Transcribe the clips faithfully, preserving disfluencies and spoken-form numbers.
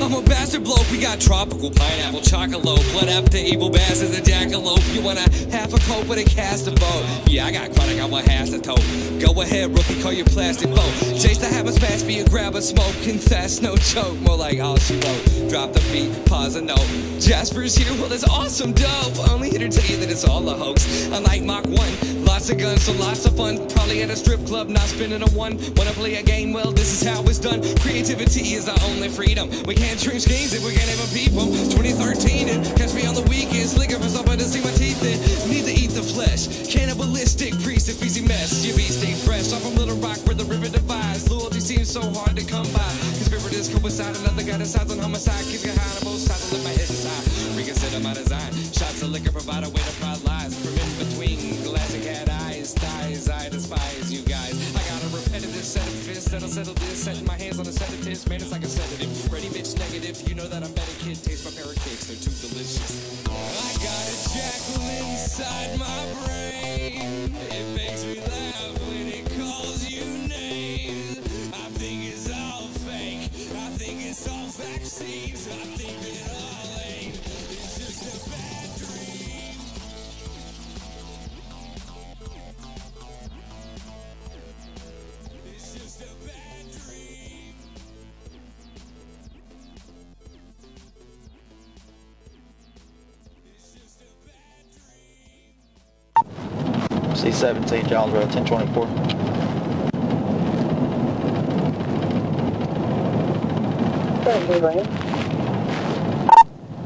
I'm a bastard bloke. We got tropical pineapple, chocolate, blood up to evil bastards and jackalope. You want a half a coat with a cast of vote? Yeah, I got chronic, I want half a tote. Go ahead, rookie, call your plastic boat. Chase the hammer, smash me and grab a smoke. Confess, no joke, more like all she wrote. Drop the beat, pause a note. Jasper's here, well, it's awesome dope. Only here to tell you that it's all a hoax. Unlike Mach one, lots of guns, so lots of fun. Probably at a strip club, not spinning a one. Wanna play a game? Well, this is how it's done. Creativity is our only freedom. We can't dream schemes if we can't even peep them. twenty thirteen and catch me on the weekends, looking for somebody to see my teeth in. Need to eat the flesh. Cannibalistic priest, if easy mess. You be stay fresh. I'm from Little Rock where the river divides. Loyalty seems so hard to come by. Conspirators coincide, another guy decides on homicide. Kids get high on both sides, I let my head decide. Reconsider my design. Shots of liquor provide a way to pride lies. Permit between glass and cat eyes, thighs. I despise you guys. I got a repetitive set of fists that'll settle this. Setting my hands on a set of tits, man, it's like a sedative. Ready, bitch, negative. You know that I'm better, kid. Taste my parrot cakes, they're too delicious. I got a jackal inside my brain. It makes me laugh when it calls you names. I think it's all fake. I think it's all vaccines. I think it all ain't. It's just a bad dream. It's just a bad dream. C seventeen, Jonesboro, ten twenty-four.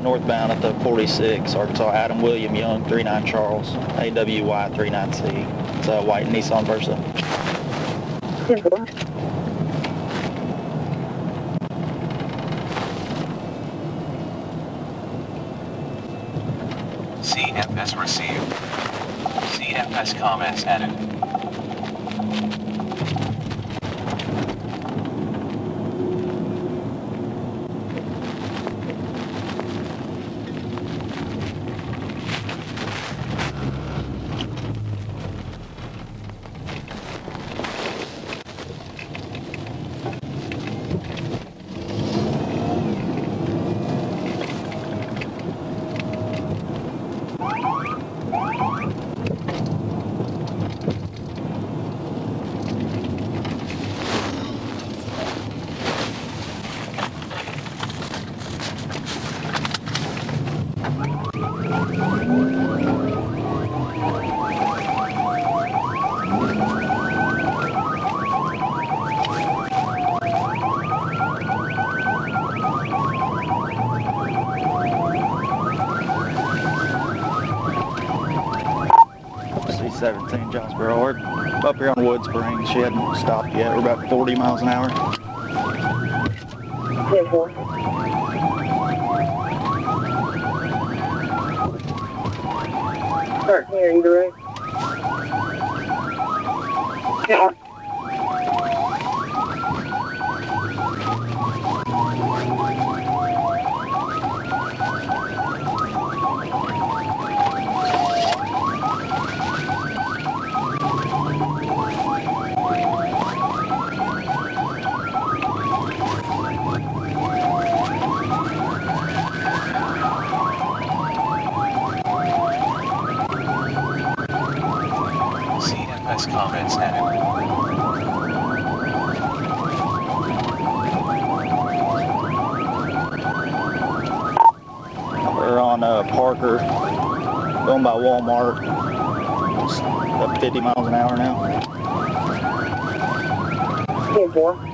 Northbound at the forty-six, Arkansas, Adam William Young, thirty-nine Charles, A W Y thirty-nine C. It's a white Nissan Versa. C F S received. C F S comments added. seventeen Jonesboro, we're up here on Wood Springs. She hadn't stopped yet. We're about forty miles an hour. ten four. Start clear either way. Yeah. Comments added. We're on uh, Parker, going by Walmart, it's up fifty miles an hour now. ten four.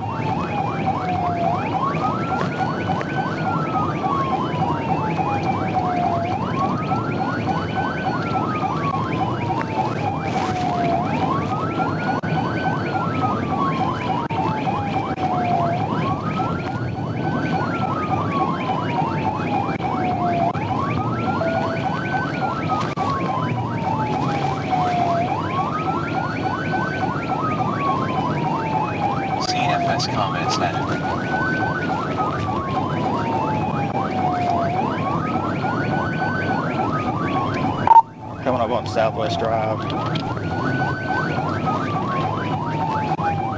drive on Southwest Drive.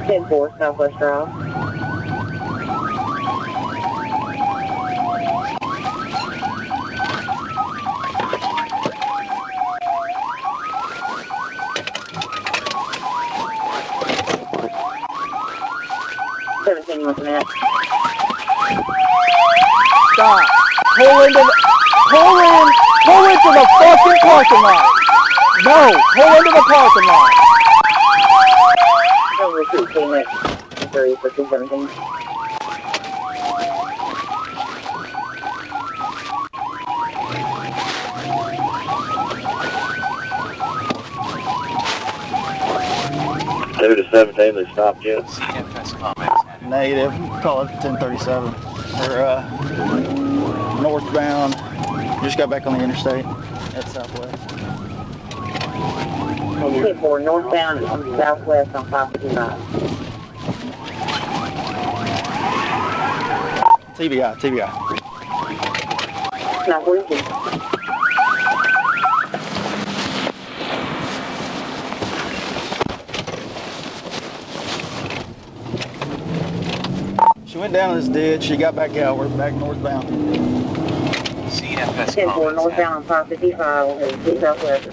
ten four Southwest Drive. Stop. Pull into the pull in pull into the fucking parking lot. No, pull into the parking lot. No receipt payment. Missouri for two seventeen. Two to seventeen, they stopped you. Negative. Call it ten thirty-seven. We're uh, northbound. Just got back on the interstate at Southwest. ten four northbound on Southwest on five fifty-nine. T B I, T B I. Not working. She went down this ditch, she got back out, we're back northbound. C F S ten four northbound on five fifty-five, we'll head to Southwest.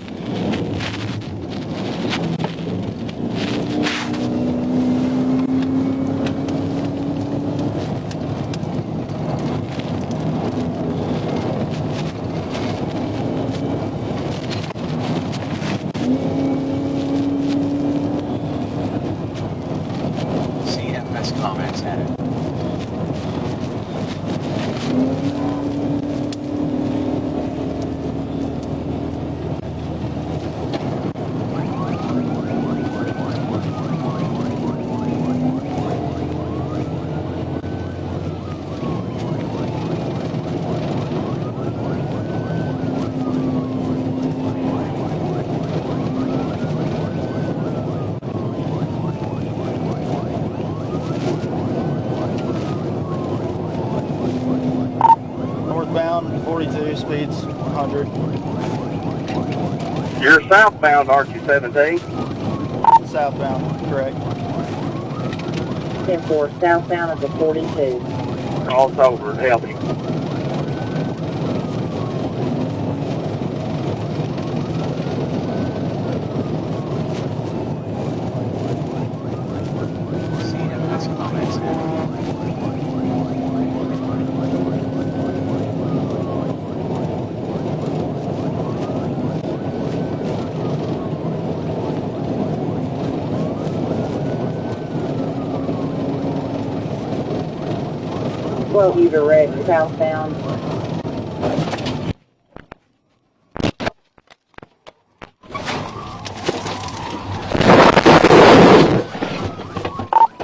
Speeds one hundred. You're southbound, aren't you, seventeen? Southbound, correct. ten four, southbound of the forty-two. Cross over, help you. You direct southbound.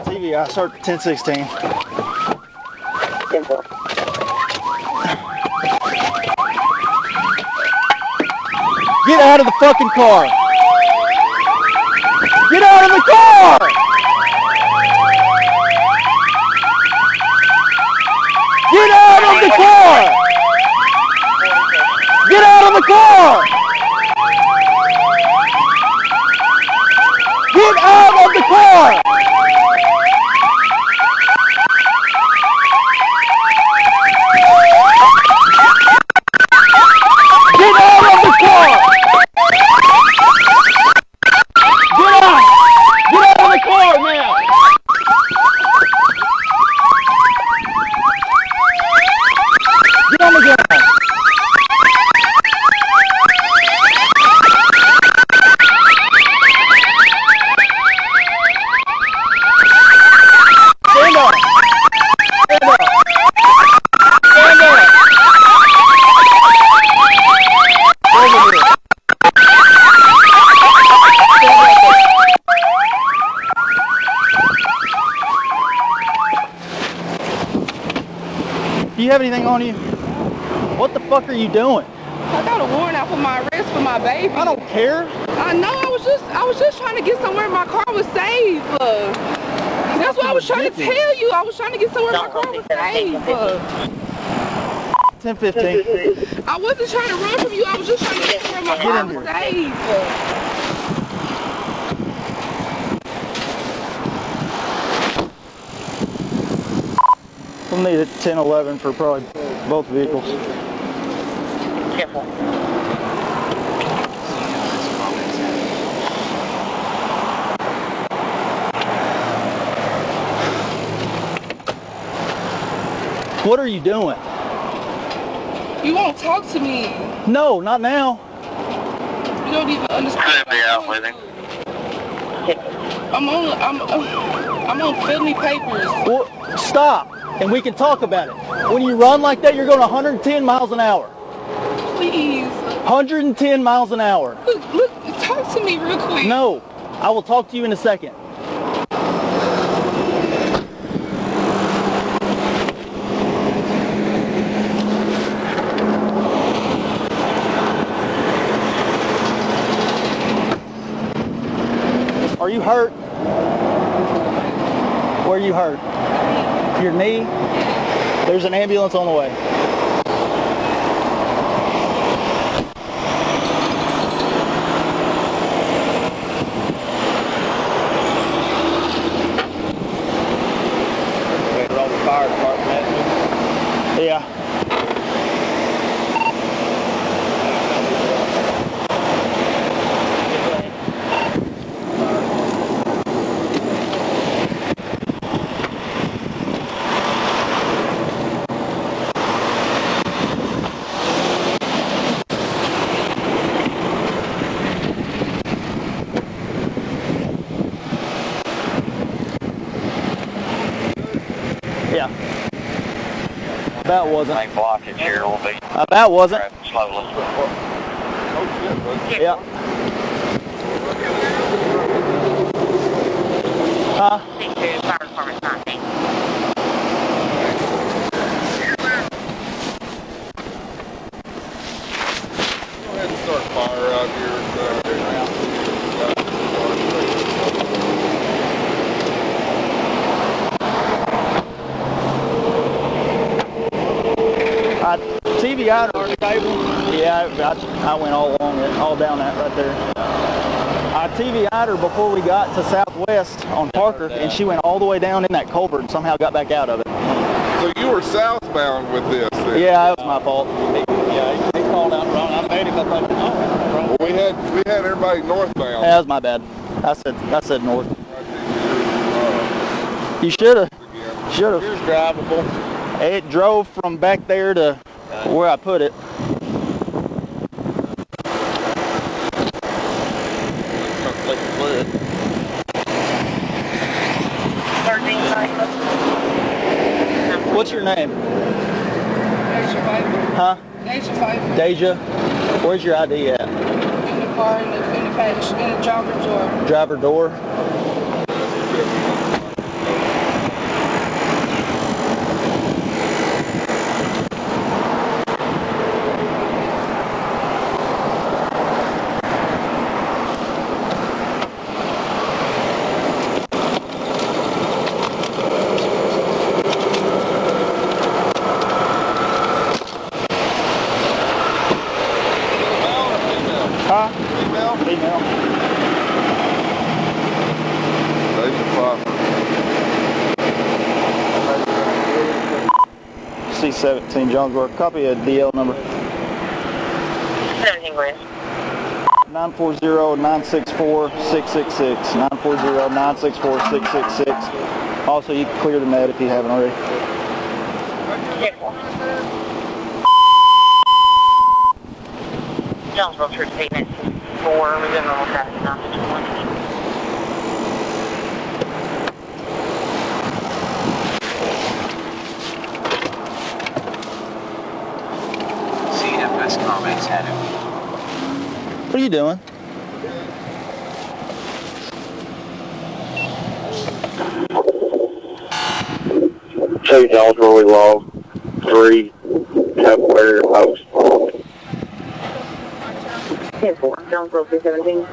T V I, start ten sixteen. ten four. Get out of the fucking car! Get out of the car! Get out of the car! Get out of the car! Get out of the car! Get out of the car! Get out! Get out of the car now! What the fuck are you doing? I got a warrant out for my arrest for my baby. I don't care. I know. I was just, I was just trying to get somewhere my car was safe. Uh, that's what I was trying to tell you. I was trying to get somewhere my car was safe. Uh. ten fifteen. I wasn't trying to run from you. I was just trying to get from my car safe. We'll need it ten eleven for probably both vehicles. Careful. What are you doing? You won't talk to me. No, not now. You don't even understand. Be out with him. I'm on. I'm. I'm on felony papers. Well, stop. And we can talk about it. When you run like that, you're going one hundred ten miles an hour. Please. one hundred ten miles an hour. Look, look, talk to me real quick. No, I will talk to you in a second. Are you hurt? Where are you hurt? Your knee. There's an ambulance on the way. Wait, we're on the fire department. Yeah. That wasn't. Main blockage here will be. Uh, that wasn't. Slowly. Yeah. Huh? Go ahead and start fire out here. T V I to our table? Yeah, I, I, I went all along it, all down that right there. I T V I'd her before we got to Southwest on Parker, and she went all the way down in that culvert and somehow got back out of it. So you were southbound with this then? Yeah, it was my fault. Yeah, he, he called out wrong. I made him up like, oh, wrong. Well, we had, we had everybody northbound. Yeah, that was my bad. I said, I said north. You should have. Should have. It was drivable. It drove from back there to where I put it. What's your name? Deja Pfeiffer. Huh? Deja Pfeiffer. Deja, where's your I D at? In the car, in the, in the, patch, in the driver door. Driver door? seventeen Jonesboro, copy a D L number. nine four zero, nine six four, six six six. nine four zero, nine six four, six six six. Also, you can clear the med if you haven't already. Jonesboro Church Statement four, within normal traffic, nine six one. What are you doing? Two Jonesboro, we logged three Tupperware posts. ten four, Jonesboro three seventeen.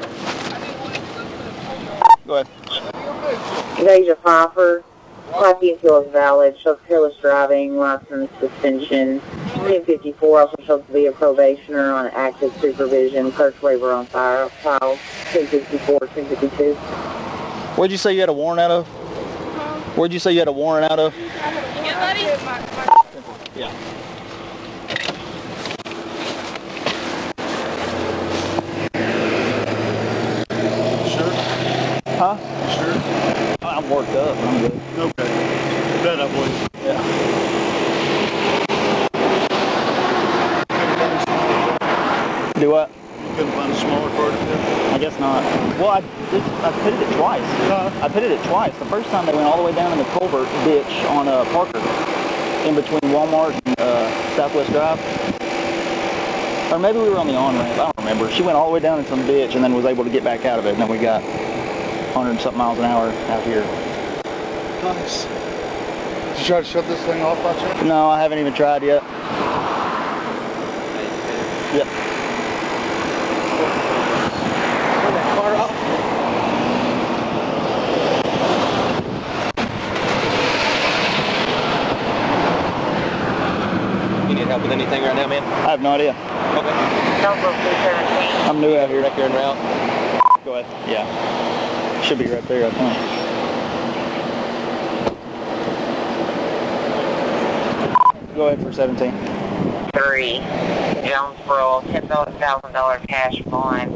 Go ahead. Deja Pfeiffer, copy until it's valid, shows careless driving, license suspension. ten fifty-four officers to be a probationer on active supervision, search waiver on file, ten fifty-four, ten fifty-two. Where'd you say you had a warrant out of? Huh? Where'd you say you had a warrant out of? You good, buddy? Yeah. Sure? Huh? Sure? I'm worked up. I'm good. Okay. Bet I believe. Yeah. Do what? You couldn't find a smaller card? I guess not. Well, I, it, I pitted it twice. Uh -huh. I pitted it twice. The first time they went all the way down in the culvert ditch on uh, Parker, in between Walmart and uh, Southwest Drive. Or maybe we were on the on-ramp. I don't remember. She went all the way down in some ditch and then was able to get back out of it. And then we got a hundred and something miles an hour out here. Nice. Did you try to shut this thing off by chance? No, I haven't even tried yet. Yep. With anything right now, man? I have no idea. Okay. I'm new out here. Back here and route. Go ahead. Yeah. Should be right there, I think. Go ahead for seventeen. Three. Jonesboro, ten thousand dollar cash fine.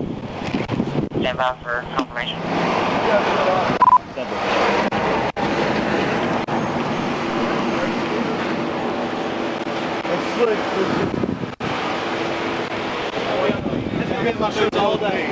Stand by for confirmation. Seven. Look, look, look. My shirts all day. When you find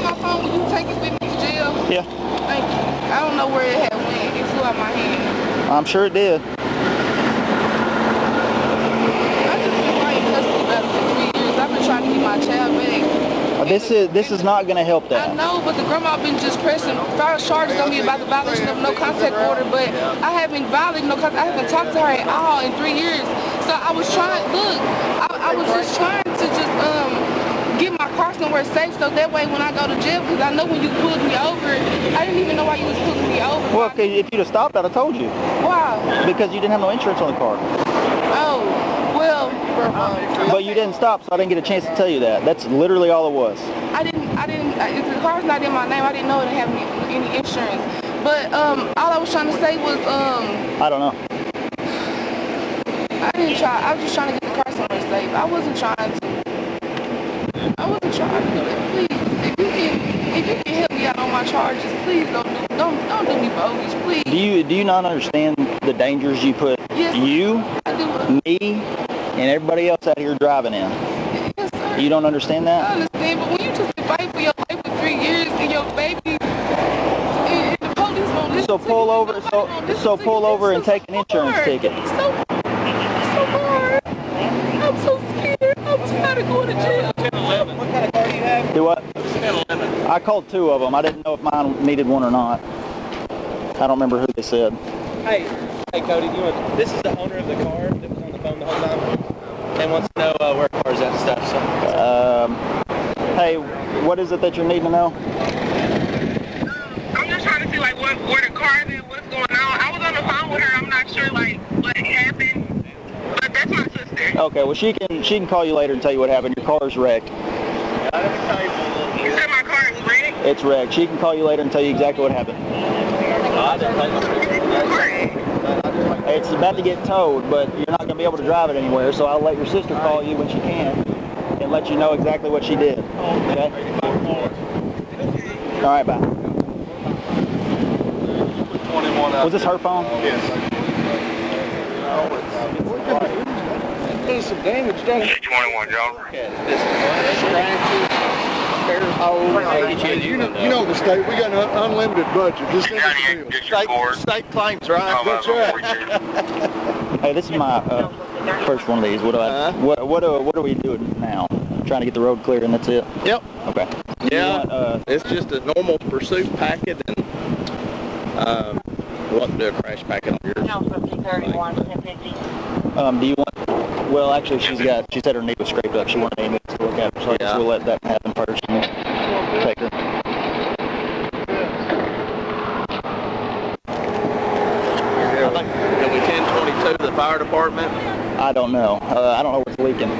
my phone, will you take it with me to jail? Yeah. Thank you. I don't know where it happened. I'm sure it did. I just been right in custody about three years. I've been trying to get my child back. This is this is not going to help that. I know, but the grandma been just pressing five charges on me about the violation of no contact order. But I haven't violated no contact. I haven't talked to her at all in three years. So I was trying. Look, I, I was just trying to just um. get my car somewhere safe so that way when I go to jail, because I know when you pulled me over, I didn't even know why you was pulling me over. Well, cause if you'd have stopped, I'd have told you. Why? Because you didn't have no insurance on the car. Oh, well. Um, but okay. You didn't stop, so I didn't get a chance to tell you that. That's literally all it was. I didn't, I didn't, I, if the car's not in my name, I didn't know it didn't have any, any insurance. But um, all I was trying to say was, um. I don't know. I didn't try, I was just trying to get the car somewhere safe. I wasn't trying to. I wasn't trying to do it. Please, if you can, if you can help me out on my charges, please don't do, don't, don't do me bogus, please. Do you do you not understand the dangers you put yes, you, me, and everybody else out here driving in? Yes, sir. You don't understand that? I understand, but when you just been fighting for your life for three years and your baby, and the police won't listen. So pull to over, you, so so pull you. over and so take so an insurance hard. ticket. It's so, it's so hard. I'm so scared. I'm tired of going to jail. What kind of car do you have? Do what? I called two of them. I didn't know if mine needed one or not. I don't remember who they said. Hey, hey, Cody. You want, this is the owner of the car that was on the phone the whole time and wants to know uh, where cars at and stuff. So. Um. Hey, what is it that you need to know? I'm just trying to see like what, where the car is and what's going on. I was on the phone with her. I'm not sure like what happened, but that's my sister. Okay. Well, she can she can call you later and tell you what happened. Your car is wrecked. You said my car is wrecked? It's wrecked. She can call you later and tell you exactly what happened. It's about to get towed, but you're not going to be able to drive it anywhere, so I'll let your sister call you when she can and let you know exactly what she did. Okay? All right, bye. Was this her phone? Yes. Some damage done. six twenty-one, y'all. Okay. This is scratches, tears, holes. You know, you know the state. We got an un unlimited budget. Just in the state, state claims, right? That's right. Hey, this is my uh, first one of these. What do I? Uh -huh. What what do, what are we doing now? I'm trying to get the road clear, and that's it. Yep. Okay. Yeah. Want, uh, it's just a normal pursuit packet, and uh, what do a crash packet on yours? No, fifty thirty-one, ten fifty. Um, do you want, well, actually, she's got, she said her knee was scraped up. She wanted Amy to look at her, so yeah. I guess we'll let that happen first and then take her. Yeah. I think, can we ten twenty-two to the fire department? I don't know. Uh, I don't know what's leaking.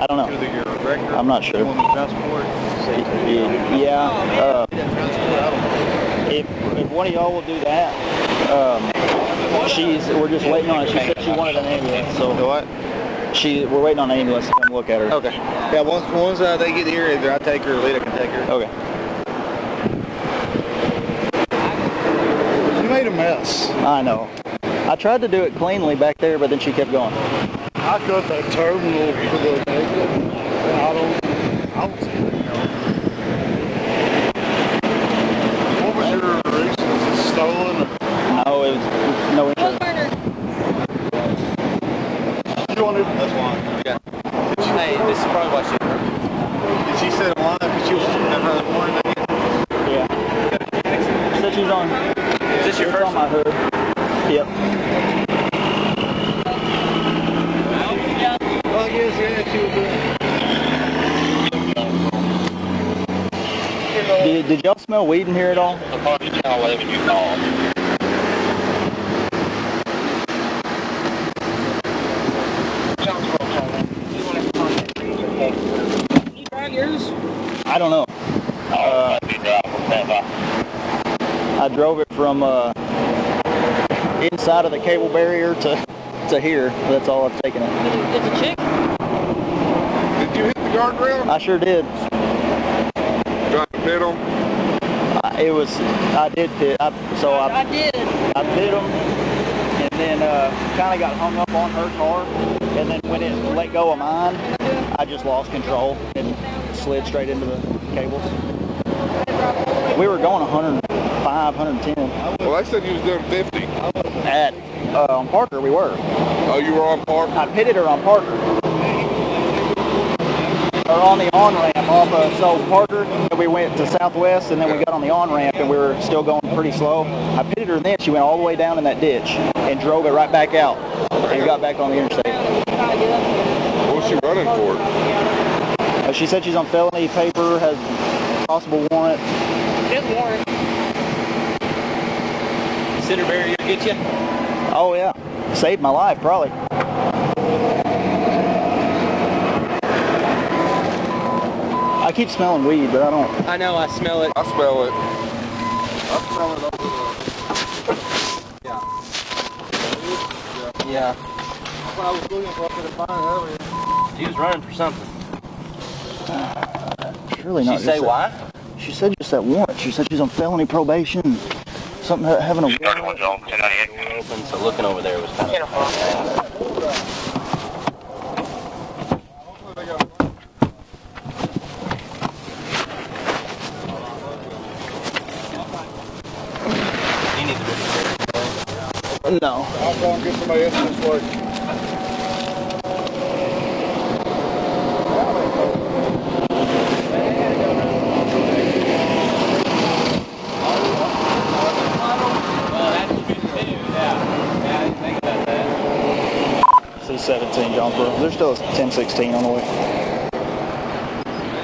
I don't know. I'm not sure. Yeah. Uh, if, if one of y'all will do that, um, she's. We're just waiting on it. She said she wanted an ambulance. So what? She. We're waiting on an ambulance to come look at her. Okay. Yeah. Once once uh, they get here, either I take her or Lita can take her. Okay. You made a mess. I know. I tried to do it cleanly back there, but then she kept going. I cut that terminal for the exit. I don't, I don't see anything else. What was your reason? Was it stolen? Or? No, it was no insurance. Did you want to? That's why. Yeah. Did she, hey, this is probably why she hurt. Did she sit in line because she was in her morning? Yeah. She said she was on. Is this your first on my hood? Yep. Did, did y'all smell weed in here at all? The party smell whatever you call it. You drive yours? I don't know. Uh, I drove it from uh, inside of the cable barrier to, to here. That's all I've taken it. It's a chick. Did you hit the guardrail? I sure did. Pit him. I, it was I did pit. I, so I, I did. I pit him, and then uh, kind of got hung up on her car, and then when it let go of mine, I just lost control and slid straight into the cables. We were going a hundred five, a hundred ten. Well, I said you was doing fifty. At uh, on Parker we were. Oh, you were on Parker. I pitted her on Parker. Or on the on-ramp off of South Parker, and we went to Southwest, and then we got on the on-ramp, and we were still going pretty slow. I pitted her then, she went all the way down in that ditch, and drove it right back out, and got back on the interstate. What was she running for? Uh, she said she's on felony paper, has possible warrant. Good warrant. Cinder barrier gonna get you? Oh yeah, saved my life probably. I keep smelling weed, but I don't. I know, I smell it. I smell it. I smell it over there. Yeah. Yeah. That's what I was looking for up to find earlier. She was running for something. Uh, surely not. She say why? She said just that warrant. She said she's on felony probation. Something having a warrant. Open, so looking over there was kind of. Hopefully they got one. No. I'll go and get somebody else this work. C seventeen, Jonesboro. There's still a ten sixteen on the way.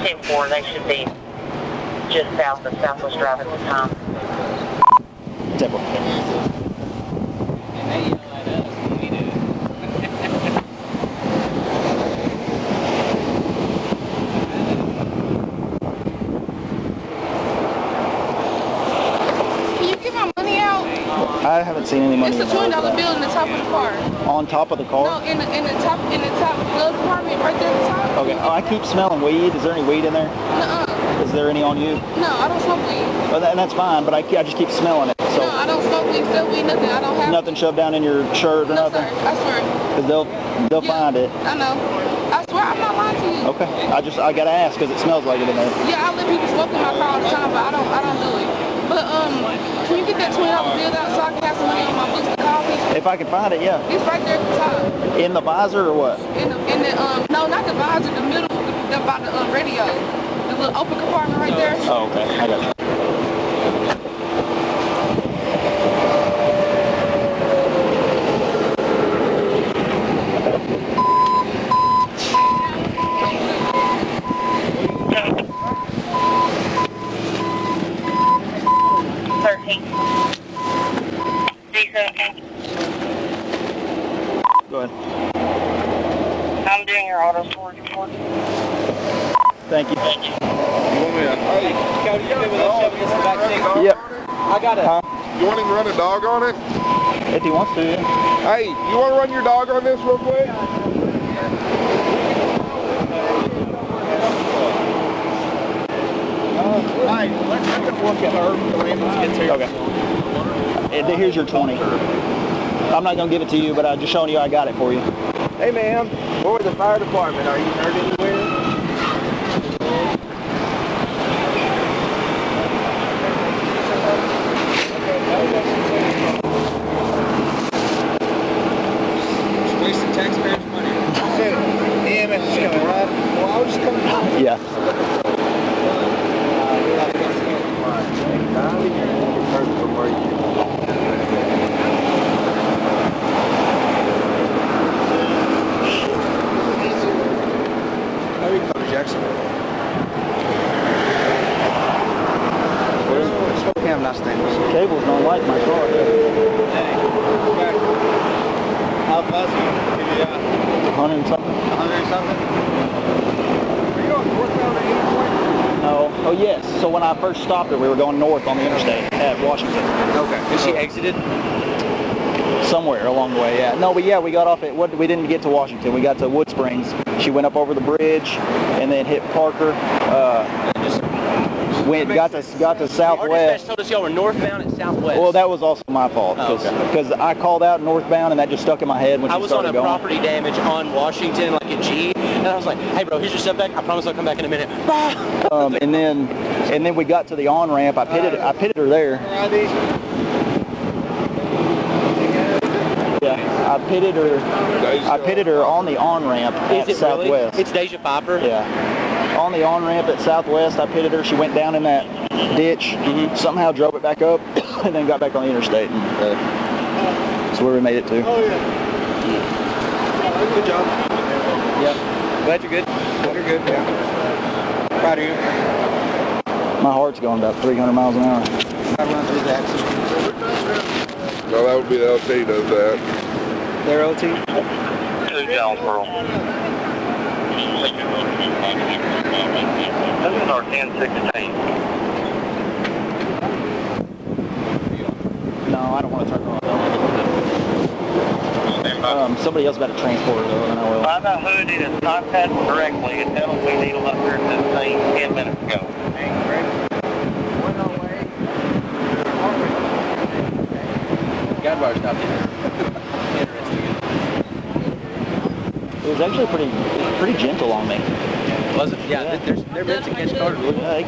ten four, they should be just south of Southwest Drive at the time. ten four. I haven't seen any money. It's a two dollar bill in the top of the car. On top of the car? No, in the in the top in the top glove compartment, right there at the top. Okay. Oh, I keep smelling weed. Is there any weed in there? Nuh-uh. Is there any on you? No, I don't smoke weed. Well, that, and that's fine, but I, I just keep smelling it. So. No, I don't smoke weed, sell weed, nothing. I don't have nothing shoved down in your shirt or no, nothing. Sir, I swear. Because they'll they'll yeah, find it. I know. I swear I'm not lying to you. Okay. I just I gotta ask because it smells like it in there. Yeah, I let people smoke in my car all the time, but I don't I don't do it. But um, can you get that twenty dollar bill out so I can have some money on my books to call me? If I can find it, yeah. It's right there at the top. In the visor or what? In the, in the um, no, not the visor, the middle, the, by the um, radio, the The little open compartment right there. Oh, okay. I got you. Go ahead. I'm doing your auto storage report. Thank you. Thank you. Hey, Cody, you with us in the back seat? Yep. I got it. Huh? You want him to run a dog on it? If he wants to. Hey, you want to run your dog on this real quick? Hey, let's have a look at her. The ambulance gets here. Okay. Here's your twenty. I'm not going to give it to you, but I'm just showing you I got it for you. Hey, ma'am. We're the fire department. Are you hurt anywhere? Just wasting taxpayers' money. Damn it. Just coming right. Well, I was just coming out. Yeah. Cables don't like my car. How fast are you? Yeah. one hundred and something. one hundred and something? Were you going north on the interstate? No. Oh, yes. So when I first stopped her, we were going north on the interstate at Washington. Okay. And she exited? Somewhere along the way, yeah. No, but yeah, we got off at, what, we didn't get to Washington. We got to Wood Springs. She went up over the bridge and then hit Parker. Uh, Went, got to got to Southwest. Told us y'all were northbound at Southwest. Well, that was also my fault because oh, okay. I called out northbound and that just stuck in my head when I was on a going. property damage on Washington, like a G, and I was like, "Hey, bro, here's your setback. I promise I'll come back in a minute." um, and then and then we got to the on ramp. I pitted I pitted her there. Yeah, I pitted her. I pitted her on the on ramp at Is it Southwest. Really? It's Deja Pfeiffer. Yeah. On the on-ramp at Southwest, I pitted her. She went down in that ditch, mm-hmm. somehow drove it back up, and then got back on the interstate. And, uh, that's where we made it to. Oh, yeah. Good job. Yeah. Glad you're good. Glad you're good. Yeah. Proud of you. My heart's going about three hundred miles an hour. I run through the axis. Well, that would be the L T does that. Their L T? To Jonesboro. This is our ten sixteen. No, I don't want to turn her on. Um, somebody else about a transporter, though, and I will. Find out who did it contact directly and tell them we need them up here since they ten minutes ago. God bar's not there. Interesting. It was actually pretty. Pretty gentle on me. Was it? Yeah, yeah. There's, they're meant to catch cars. Like.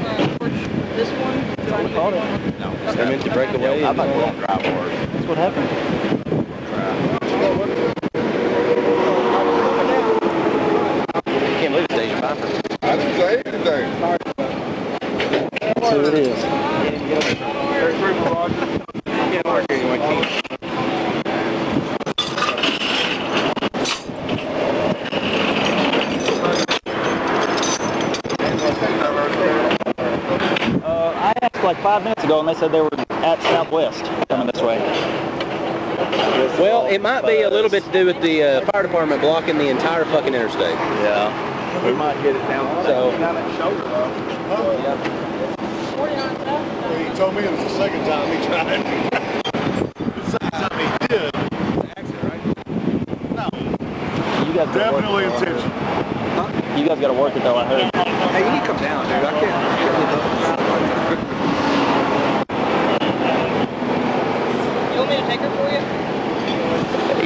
This one? What caught it? No, okay. They're meant to break away. I thought we were on drive hard. That's what happened. I can't believe it's Deja Pfeiffer. I didn't say anything. That's who it is. There's room for Roger. Can't work anyway. Can't. Like five minutes ago, and they said they were at Southwest coming this way. Well, it might be a little bit to do with the uh, fire department blocking the entire fucking interstate. Yeah, we might get it down. So. He told me it was the second time he tried. The second time he did. Accident, right? No. You guys definitely intentional. Huh? You guys got to work it though. I heard. Hey, you need to come down, dude. I can't.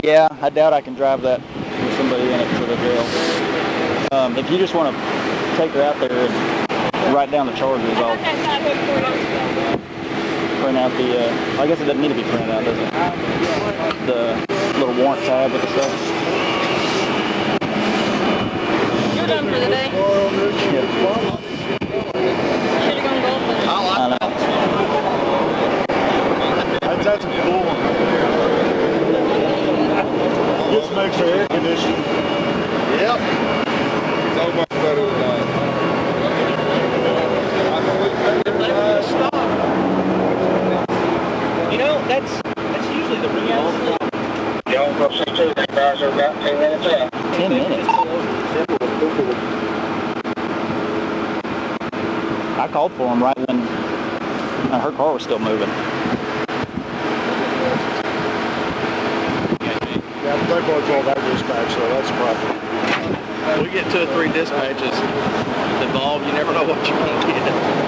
Yeah, I doubt I can drive that with somebody in it to the jail. Um, if you just want to take her out there and write down the charges, I'll print out the, uh, I guess it doesn't need to be printed out, does it? The little warrant tab with the stuff. You're done for the day. Yeah. cars are about ten minutes out. Ten minutes? I called for them right when her car was still moving. Yeah, the black boy's all about dispatch, so that's a problem. We get two or three dispatches involved, you never know what you're going to get.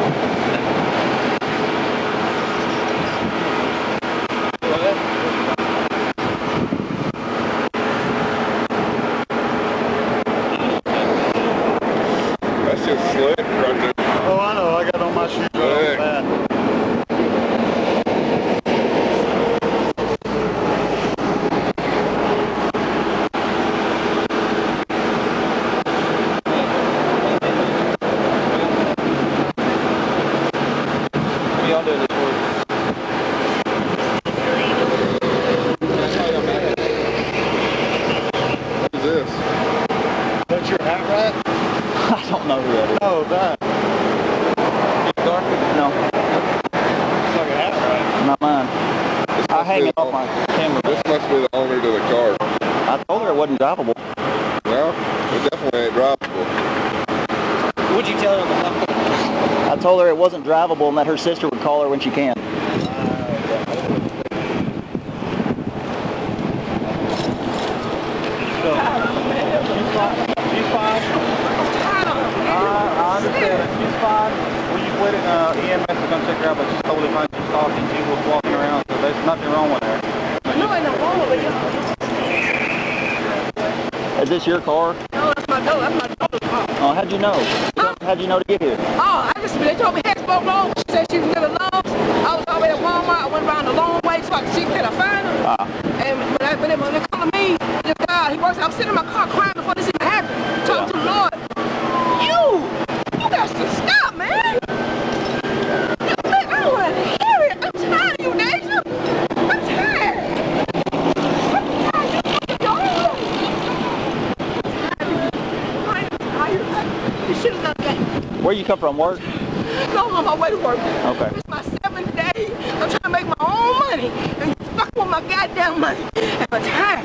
Wasn't drivable and that her sister would call her when she can. Is this your car? No, that's my daughter. That's my daughter's car. Oh, how'd you know? Huh? How'd you know to get here? Oh, I just, they told me hex broke long. She said she was near the lawns. I was over at Walmart. I went around the long way so I could see could I find her. Uh -huh. And when, I, when, they, when they called me, this guy, he works, I'm sitting in my car crying before this even happened. Talking to the Lord. You! You got to stop, man! Man, I don't want to hear it. I'm tired of you, Deja. I'm tired. I'm tired. I'm tired. Where you come from, work? No, I'm on my way to work. Okay. It's my seventh day. I'm trying to make my own money and fuck with my goddamn money. And my time.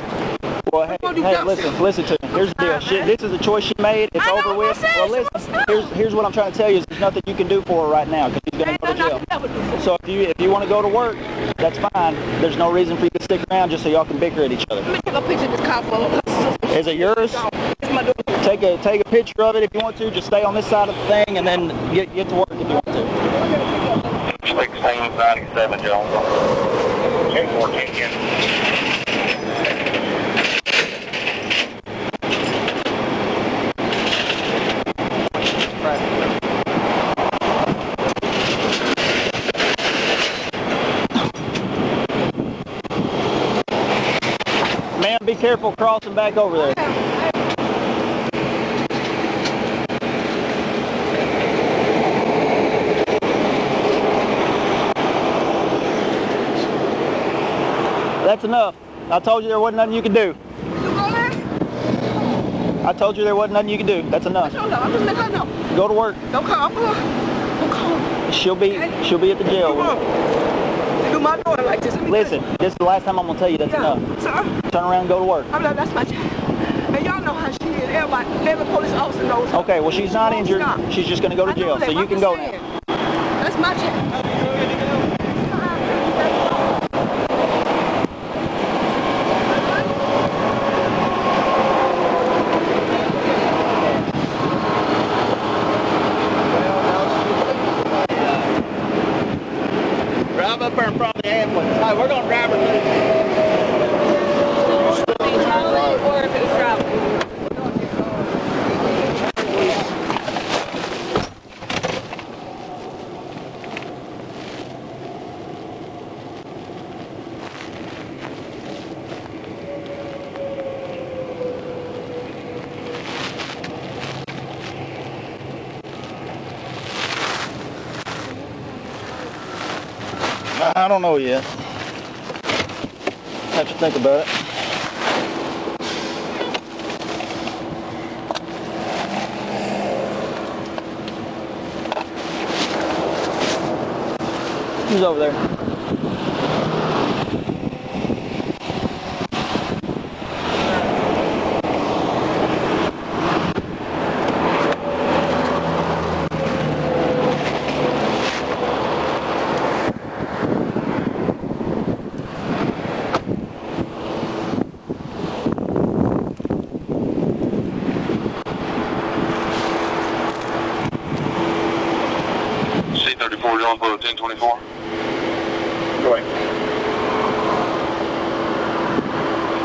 Well, hey, hey listen, stuff. listen to me. Here's the deal. She, this is a choice she made. It's I know over with. Well, listen. Here's here's what I'm trying to tell you. Is there's nothing you can do for her right now because she's gonna go to jail. Nothing. So if you if you want to go to work, that's fine. There's no reason for you to stick around just so y'all can bicker at each other. Let me take a picture of this car for her. Is it yours? No. Take a take a picture of it if you want to. Just stay on this side of the thing, and then get get to work if you want to. sixteen ninety-seven, Jonesboro. ten fourteen, yeah. Man, be careful crossing back over there. Okay. That's enough. I told you there wasn't nothing you could do. I told you there wasn't nothing you could do. That's enough. Go to work. Don't call. Don't call. She'll be she'll be at the jail. Do my daughter like this. Listen, this is the last time I'm gonna tell you that's yeah. enough. Sir? Turn around and go to work. I'm like, that's my child. And y'all know how she is. Everybody, every police officer knows her. Okay, well she's not injured. She's just gonna go to jail. So you can go now. That's my child. I don't know yet. Have to think about it. Who's over there? ten twenty-four, Jonesboro, ten twenty-four. Go ahead.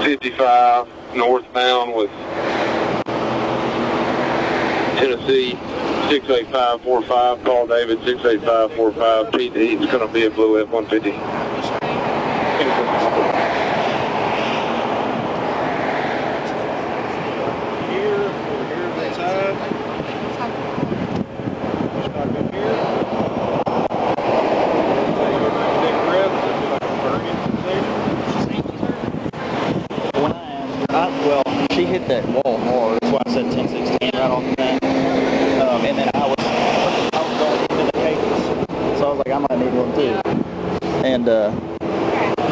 fifty-five, northbound with Tennessee, six eight five four five, call David, six eight five four five, Pete, it's going to be a blue F one fifty. That wall more. That's why I said ten sixteen right off the bat. Um, and then I was, I was going into the cables. So I was like, I might need one too. And uh,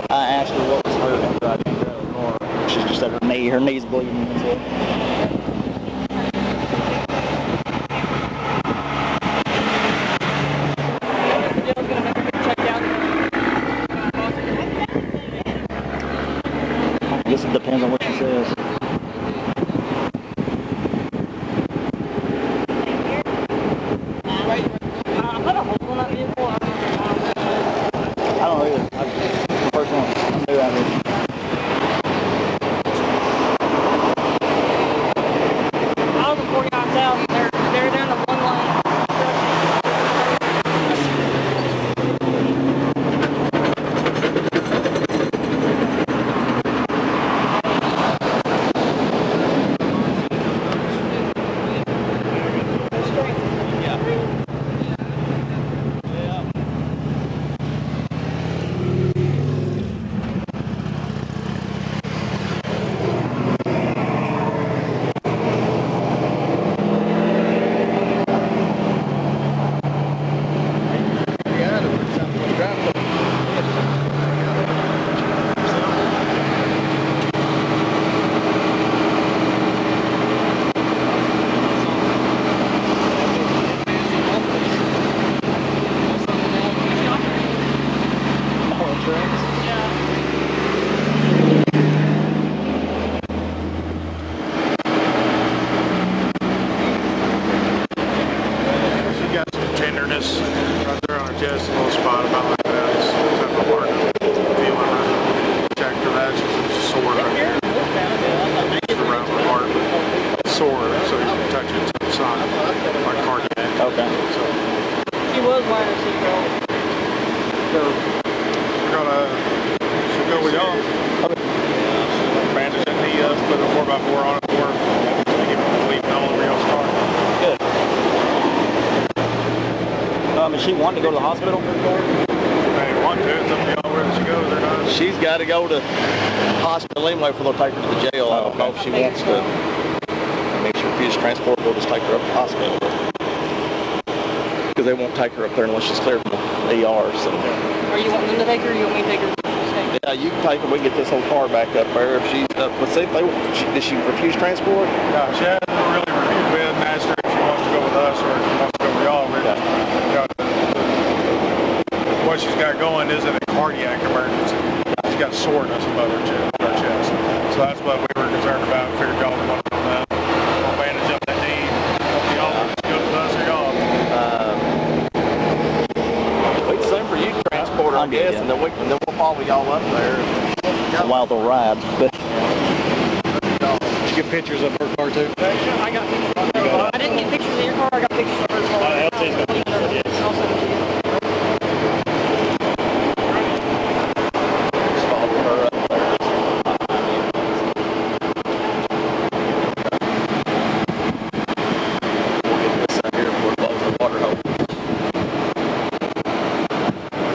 I asked her what was hurting, so I didn't grab the car. She just said her knee, her knee's bleeding as well. To go to the hospital? They want to. It's up to y'all wherever she goes. They're not. She's got to go to the hospital anyway before they'll take her to the jail. I don't know if she wants to. I mean, she refuses transport. They'll just take her up to the hospital. Because they won't take her up there unless she's cleared from the E R. So. Are you wanting them to take her or you want me to take her? Yeah, you can take her. We can get this whole car back up there. If she's up, let's see if they want. She, did she refuse transport? No, she hasn't really reviewed with Master if she wants to go with us or if she wants to go with y'all. We're just, what she's got going isn't a cardiac emergency. She's got soreness above her chest, her chest. So that's what we were concerned about. We figured y'all would want to do that. We'll bandage up that knee. Y'all would just go to us or y'all. We'd send for you to transport her, I guess, yeah. And then, we, then we'll follow y'all up there. While they'll ride. Did you get pictures of her car, too? I got pictures of her car. I didn't get pictures of your car. I got pictures of her car. Uh, L T's got pictures, yes.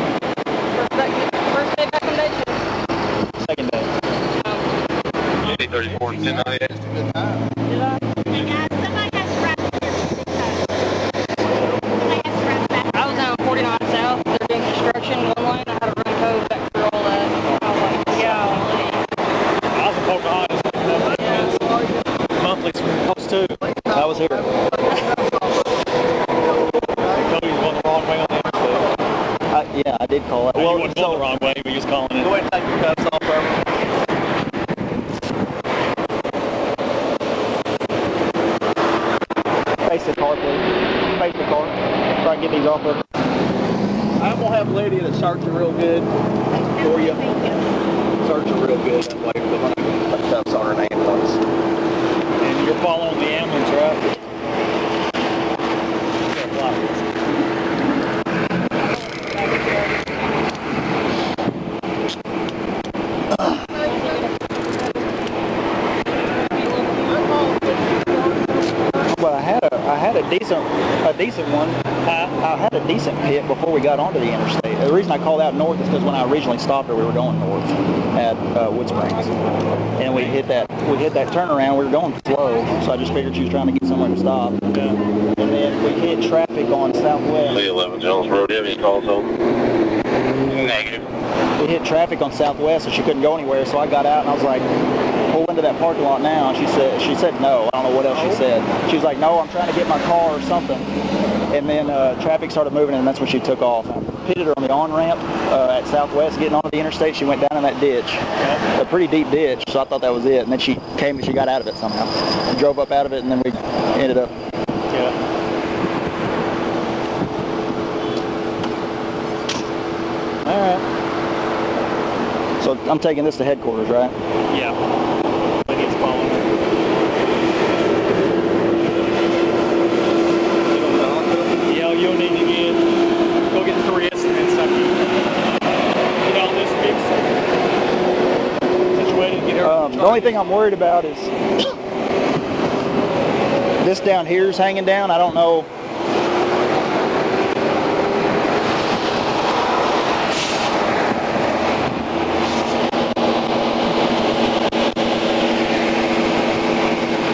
Face the car, please. Face the car. Try and get these off of it. I'm going to have a lady that starts it real good for you. Starts it real good. I'm waiting for the money. That's on her name once. And you're following the ambulance, right? Decent, a decent one. I, I had a decent hit before we got onto the interstate. The reason I called out north is because when I originally stopped her, we were going north at uh, Wood Springs, and we hit that we hit that turnaround. We were going slow, so I just figured she was trying to get somewhere to stop. Yeah. And then we hit traffic on Southwest. eleven Jonesboro. Do you have any calls open? Negative. We hit traffic on Southwest, and she couldn't go anywhere. So I got out, and I was like, pull into that parking lot now, and she said she said no. I don't know what else she said. She was like, no, I'm trying to get my car or something. And then uh, traffic started moving, and that's when she took off. I pitted her on the on-ramp uh, at Southwest, getting onto the interstate. She went down in that ditch, a pretty deep ditch, so I thought that was it. And then she came and she got out of it somehow. And drove up out of it, and then we ended up. Yeah. All right. So I'm taking this to headquarters, right? Yeah. The only thing I'm worried about is this down here is hanging down. I don't know.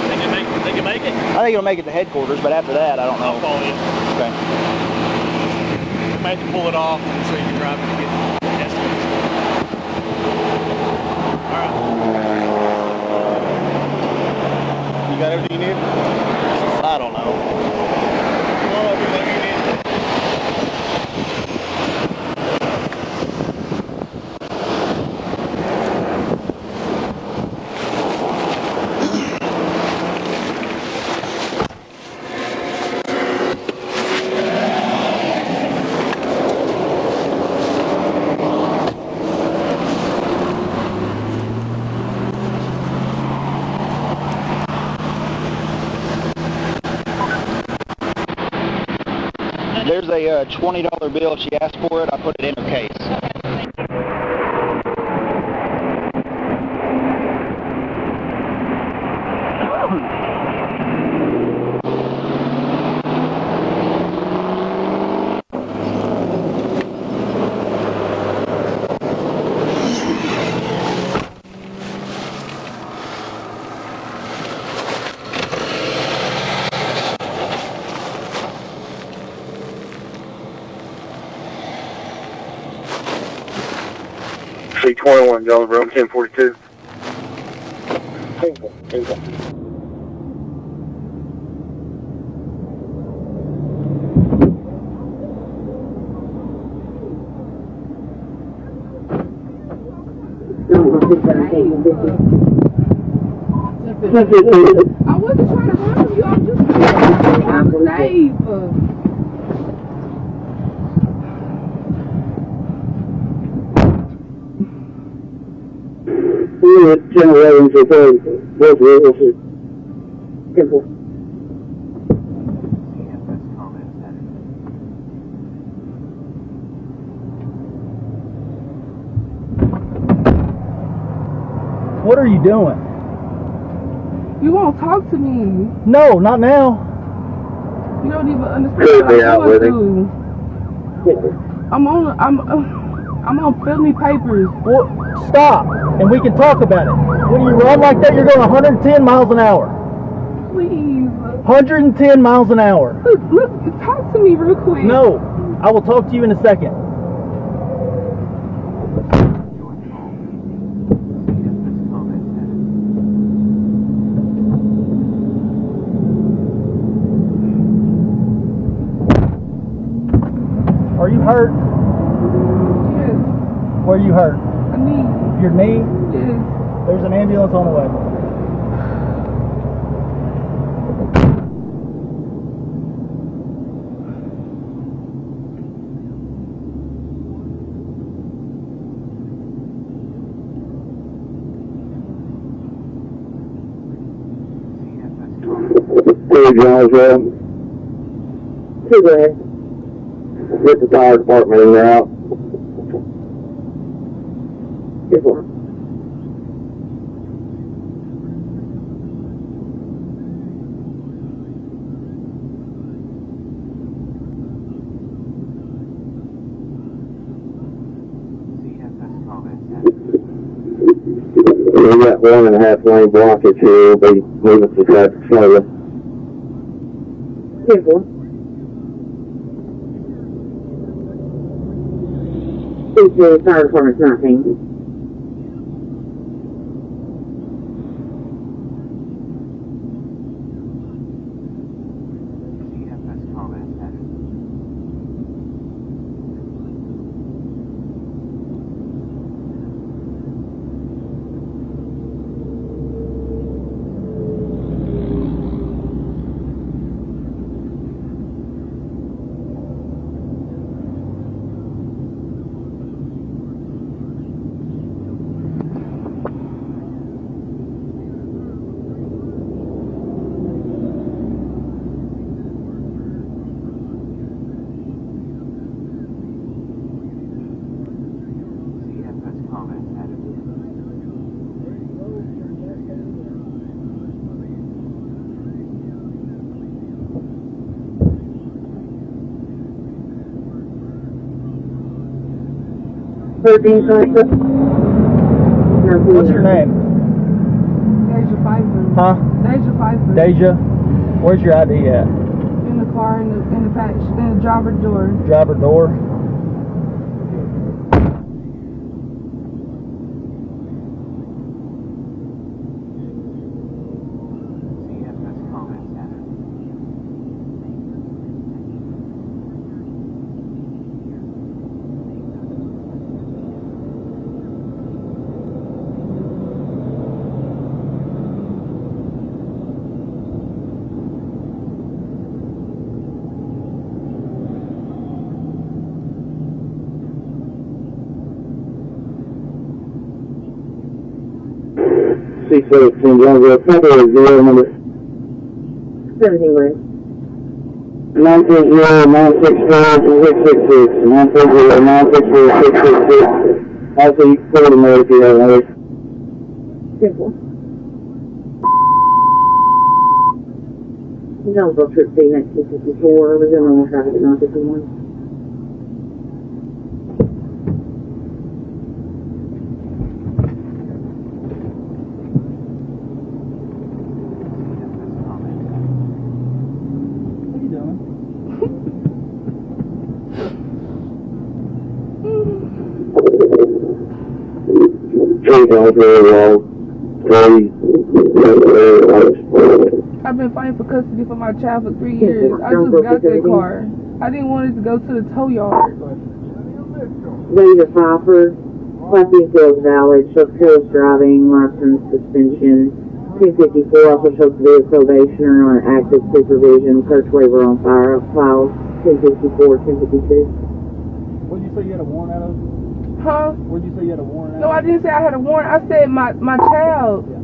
Think it'll make, think it'll make it? I think it'll make it to headquarters, but after that, I don't know. I'll call you. Okay. You might have to pull it off so you can drive it to get got everything you need? I don't know. Well, everything you There's a uh, twenty dollar bill. She asked for it. I put it in her case. twenty-one Jonesboro, ten forty-two. Painful, painful. I wasn't trying to harm you, I'm just trying to I'm safe. ten eleven for ten. Both witnesses. Simple. What are you doing? You won't talk to me. No, not now. You don't even understand what I'm doing. I'm on. I'm. I'm on felony papers. Well, stop. And we can talk about it. When you run like that, you're going one hundred ten miles an hour. Please. one hundred ten miles an hour. Look, look, talk to me real quick. No, I will talk to you in a second. Are you hurt? Yes. Where are you hurt? Your knee? Yes. There's an ambulance on the way. New Jonesboro. Too bad. Get the fire department in there out. Good one. We got one and a half lane blockage here. We'll be moving the traffic slowly. Careful. It's the fire department's not hanging. What's your name? Deja Pfeiffer. Huh? Deja Pfeiffer. Deja? Where's your I D at? In the car, in the in the back, in the driver door. Driver door. six eighteen, Jonesboro, February zero number seventy-one. nine six zero nine six zero six six six. nine six zero nine six zero six six six. Also, you can call the mail if you have another. Simple. Jonesboro, Trip C, nineteen fifty-four. We're going on traffic at nine fifty-one. I've been fighting for custody for my child for three years. I just got that car. I didn't want it to go to the tow yard. Deja Pfeiffer, class B sales valid, shows careless driving, license suspension, two fifty-four, also shows severe probation or on active supervision, search waiver on fire, files two fifty-four, two fifty-two. What did you say you had a warrant out of? Huh? Where'd you say you had a warrant? No, I didn't say I had a warrant. I said my, my child. Yeah.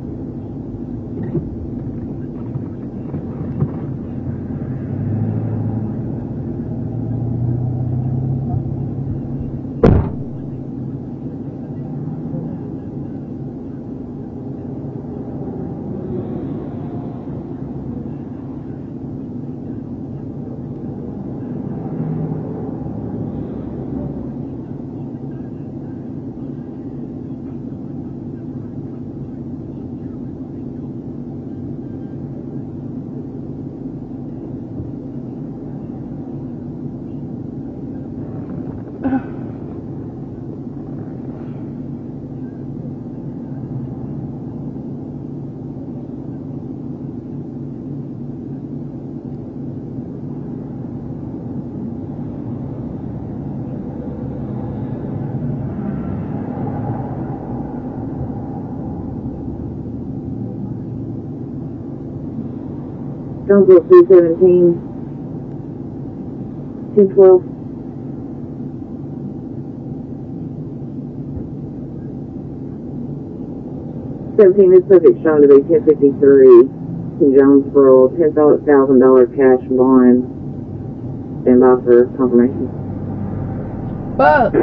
Jonesboro three seventeen, two twelve. seventeen is subject shown to be ten fifty-three. to Jonesboro, ten thousand dollar cash bond. Stand by for confirmation. Fuck!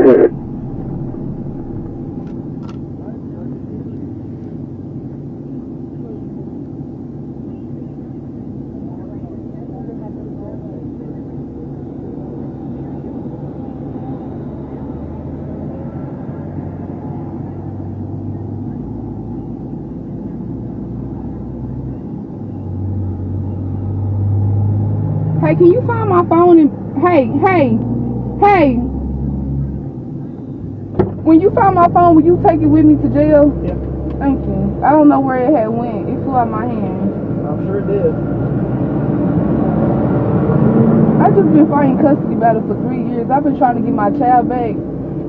Hey, can you find my phone and hey, hey, hey. When you find my phone, will you take it with me to jail? Yeah. Thank you. I don't know where it had went. It flew out my hand. I'm sure it did. I've just been fighting custody battle for three years. I've been trying to get my child back.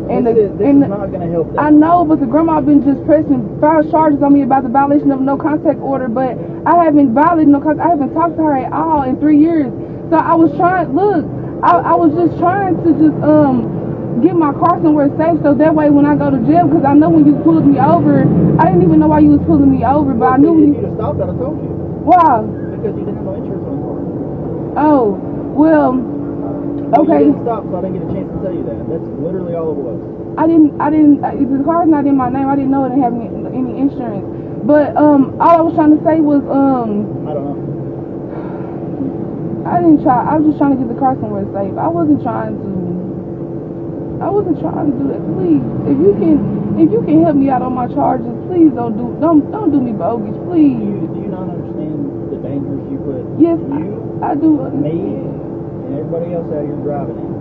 And this the, is, this and is not gonna help them. I know, but the grandma been just pressing five charges on me about the violation of no contact order, but I haven't violated no contact. I haven't talked to her at all in three years. So I was trying, look, I, I was just trying to just um get my car somewhere safe so that way when I go to jail, because I know when you pulled me over, I didn't even know why you was pulling me over, but well, I knew you didn't need to stop that, I told you. Why? Because you didn't have no insurance on the car. Oh, well, uh, okay. You didn't stop, so I didn't get a chance to tell you that. That's literally all it was. I didn't, I didn't, uh, the car's not in my name, I didn't know it didn't have any, any insurance. But um, all I was trying to say was, um, I don't know. I didn't try. I was just trying to get the car somewhere safe. I wasn't trying to. I wasn't trying to do that. Please, if you can, if you can help me out on my charges, please don't do, don't, don't do me bogus, please. Do you, do you not understand the dangers you put? Yes, you, I, I do. Me and everybody else out here driving in.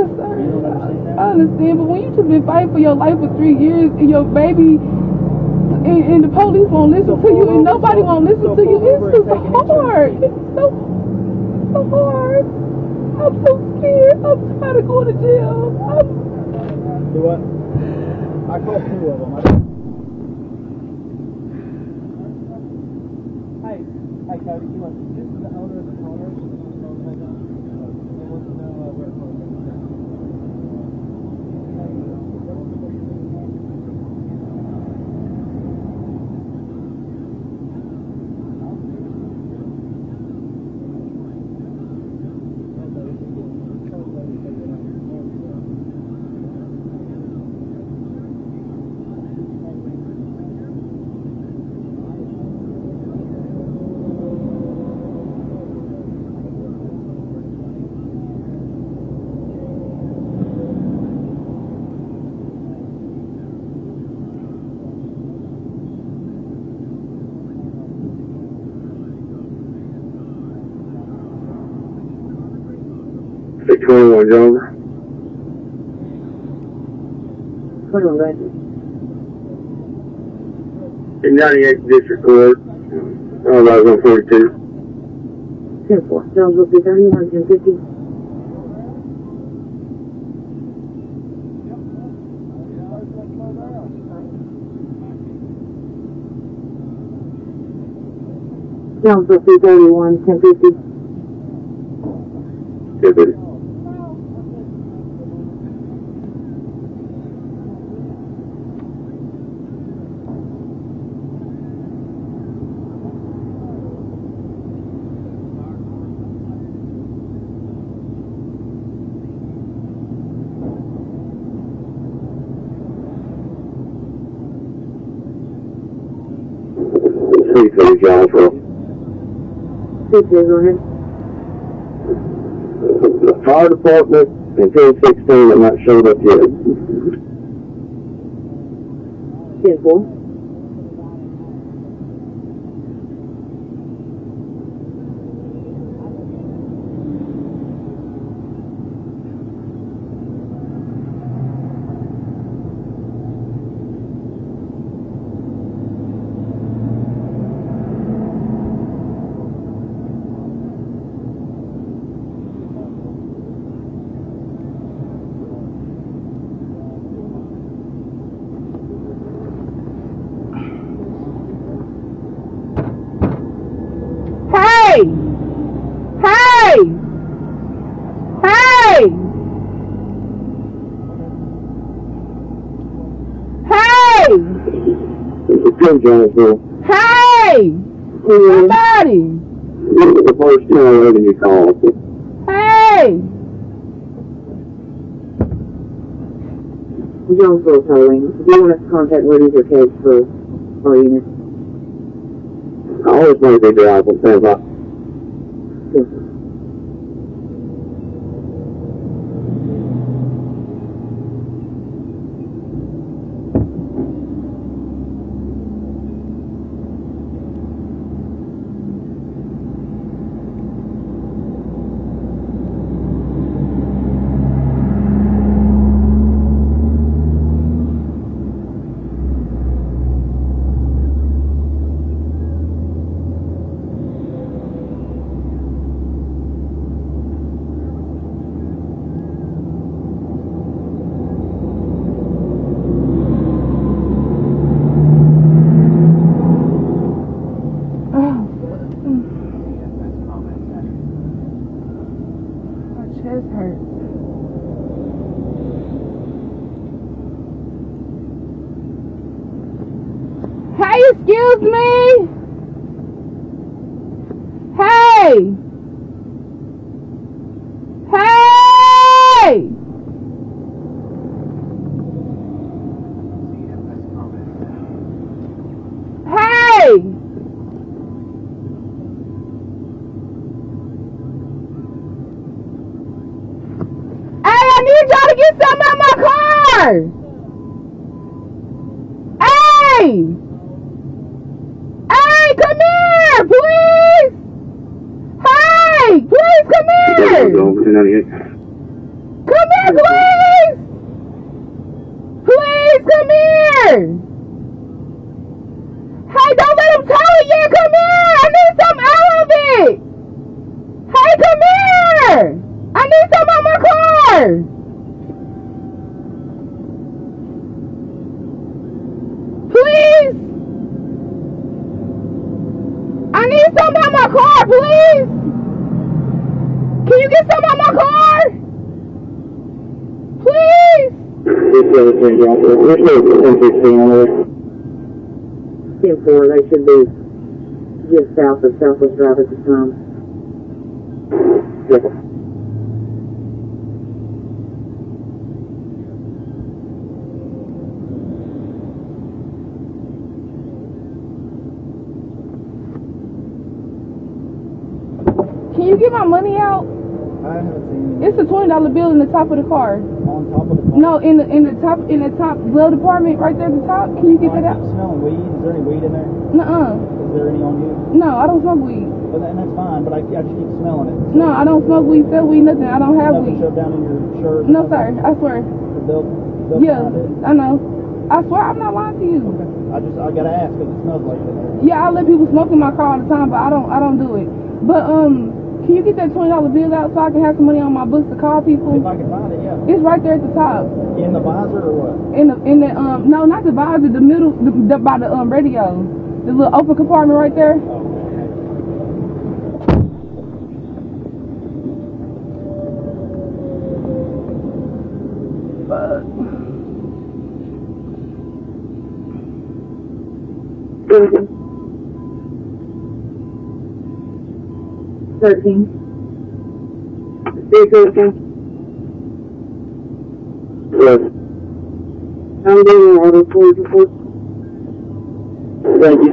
Yes, sir. You don't understand that? I understand, but when you just been fighting for your life for three years and your baby. And, and the police won't listen so to you, and nobody won't listen so to you. It's just hard. It's so, so hard. I'm so scared. I'm tired of going to jail. I'm... Do what? I called two of them. I... Hey, hey, Cody, you want this is the owner of the car. six twenty-one, Jones. In ninety-eighth District Court, I was on forty-two. ten four, Jones will be thirty-one, ten fifty. Jones will be thirty-one, ten fifty. ten fifty. The fire department and ten sixteen have not showed up yet. ten four. Hey! Hey! is. Somebody. This is the first time you called. Hey. Jonesboro Towing. Do you want us to contact Rudy's or Cage for for unit? I always want to be drive with them up. Yes. Excuse me. Hey. Hey. Hey. Hey, I need y'all to get something out of my car. They should be just south of Southwest Drive at the time. Yep. Can you get my money out? I haven't seen it. It's a twenty dollar bill in the top of the car. On top of the car? No, in the in the top in the top glove department right there at the top. Can you get that out? I'm smelling weed. Is there any weed in there? Nuh-uh. Is there any on you? No, I don't smoke weed. Well, then that's fine, but I, I just keep smelling it. So no, I don't smoke weed, sell weed, nothing. I don't have nothing weed. Shoved down in your shirt? No, sir. I swear. They'll, they'll yeah, I know. I swear I'm not lying to you. Okay. I just I gotta ask because it smells like that. Yeah, I let people smoke in my car all the time, but I don't I don't do it. But um. Can you get that twenty dollar bill out so I can have some money on my books to call people? If I can find it, yeah. It's right there at the top. In the visor or what? In the in the um no, not the visor, the middle the, the, by the um radio, the little open compartment right there. Oh. Thirteen. Thirteen. Yes. I'm doing order four before. Thank you.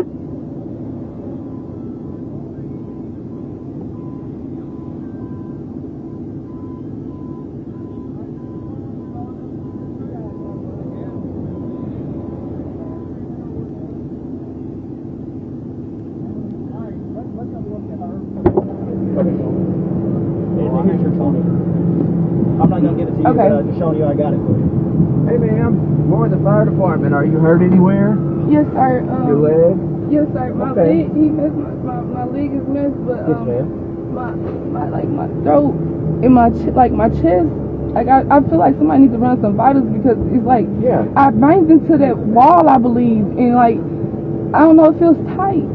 Are you hurt anywhere? Yes, sir. Um, Your leg? Yes, sir. My okay. leg, he missed my, my, my leg is missed, but um, yes, my my like my throat and my ch like my chest, like I, I feel like somebody needs to run some vitals because it's like yeah. I banged into that wall, I believe, and like I don't know, it feels tight.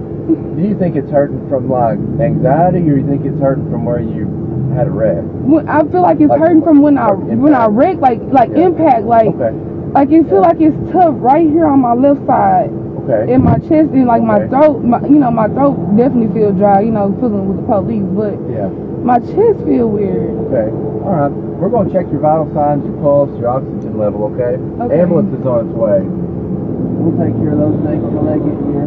Do you think it's hurting from like anxiety, or you think it's hurting from where you had a wreck? When, I feel like it's like, hurting from when I impact. when I wrecked, like like yeah. impact, like. Okay. Like, it feel like it's tough right here on my left side. Okay. In my chest and like okay. my throat, my, you know, my throat definitely feel dry, you know, feeling with the police, but yeah. my chest feel weird. Okay. All right. We're going to check your vital signs, your pulse, your oxygen level, okay? Okay. Ambulance is on its way. We'll take care of those things till they get here.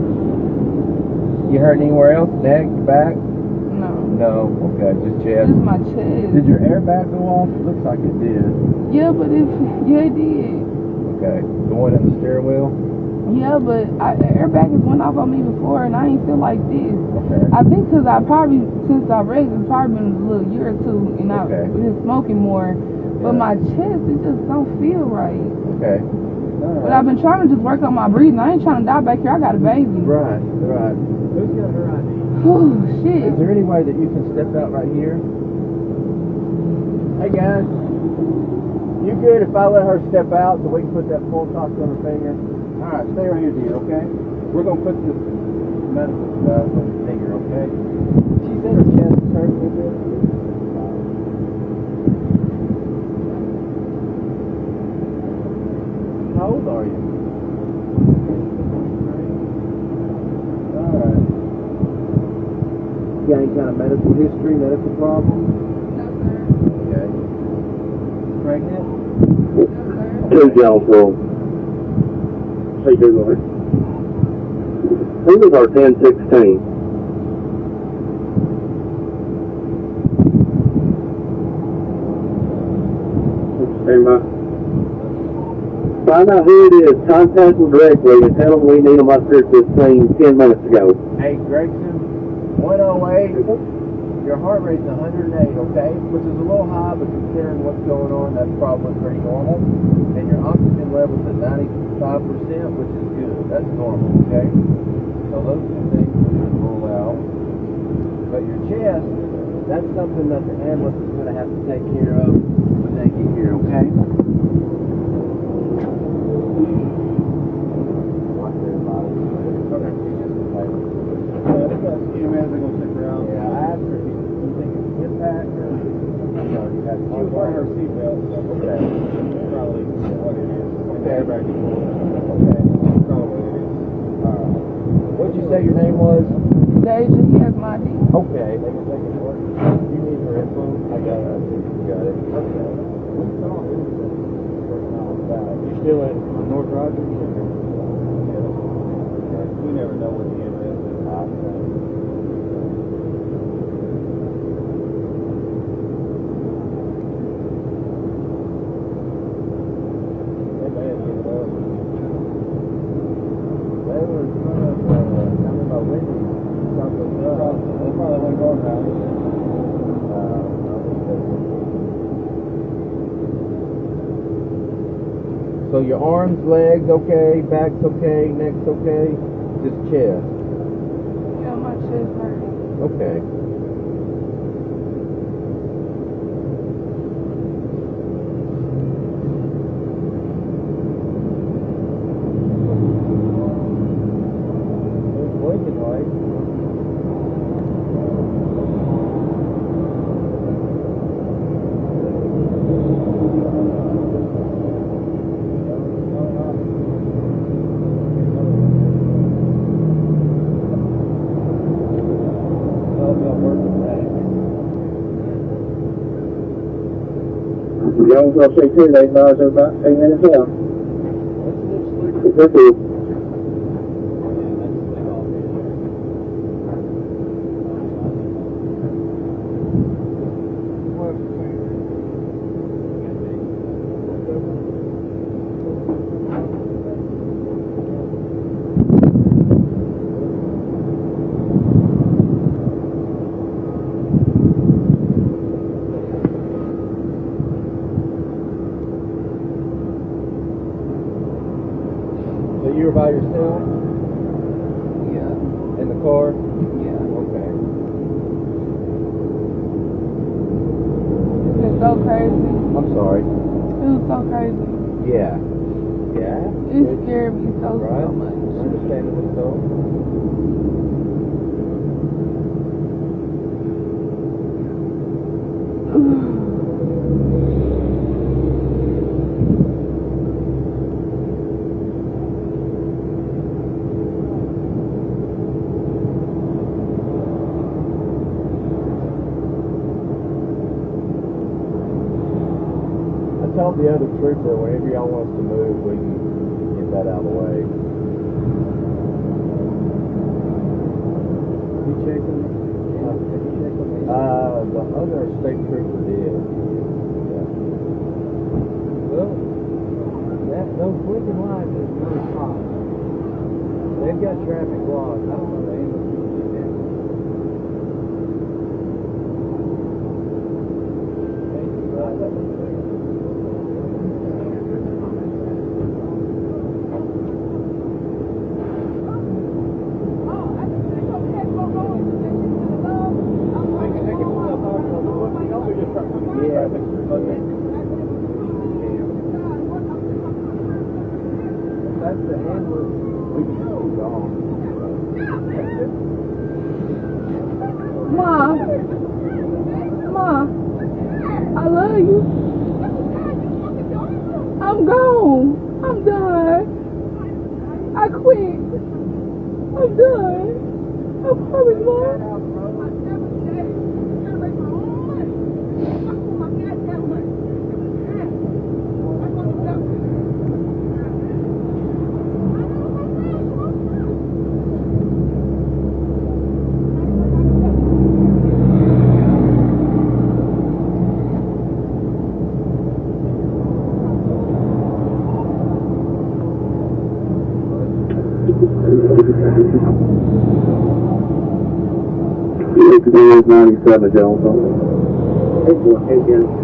You hurt anywhere else? Neck, back? No. No. Okay, just chest. Just my chest. Did your airbag go off? It looks like it did. Yeah, but it, yeah, it did. Okay. The one in the steering wheel? Yeah, but I, the airbag has went off on me before, and I ain't feel like this. Okay. I think because I probably, since I raised, it's probably been a little year or two, and I've okay. been smoking more. But yeah. my chest, it just don't feel right. Okay. Right. But I've been trying to just work on my breathing. I ain't trying to die back here. I got a baby. Right, right. Who's got her I D? Oh, shit. Is there any way that you can step out right here? Hey, guys. You good if I let her step out so we can put that full toss on her finger? All right, stay right here, dear, okay? We're going to put this medical stuff on the finger, okay? She said her chest hurt a bit. How old are you? All right. You got any kind of medical history, medical problems? No, sir. Okay. Pregnant? No, sir. Jonesboro. How you doing, Lord? Who was our ten sixteen? Stand by. Find out who it is. Contact them directly and tell them we need them up here fifteen, ten minutes ago. Hey, Gregson, one oh eight. Your heart rate's one hundred eight, okay? Which is a little high, but considering what's going on, that's probably pretty normal. And your oxygen level's at ninety-five percent. Five percent, which is good. That's normal, okay? So those two things we're going to rule out. But your chest, that's something that the ambulance is going to have to take care of when they get here, okay? Watch their bodies. Okay. They've got E M S, they're going to stick around. Yeah, I asked her if you think it's a hip pack or... No, you have to wear her seatbelt, so... Okay. That's probably what it is. Okay. Okay. What'd you say your name was? Deja, he has my name. Okay. They can take it for you. You need her info? I got it. You got it. Okay. You still at North Rogers? Yeah. We never know what the end is. So your arms, legs, okay, back's okay, neck's okay, just chest. Yeah, my chest hurts. Okay. I'll say two days now, so about eight minutes left. Thank you. By yourself? Yeah. In the car? Yeah. Okay. It was so crazy. I'm sorry. It was so crazy. Yeah. Yeah? It scared me so, right? so much. Understandable, so. tell the other trooper whenever y'all want us to move, we can get that out of the way. You check on me? Uh, did you check on me? Uh, the other state trooper did. Yeah. Well, that, those blinking lights is really hot. They've got traffic laws. I don't know the name of it. ninety-seven Jonesboro. Hey, Jones.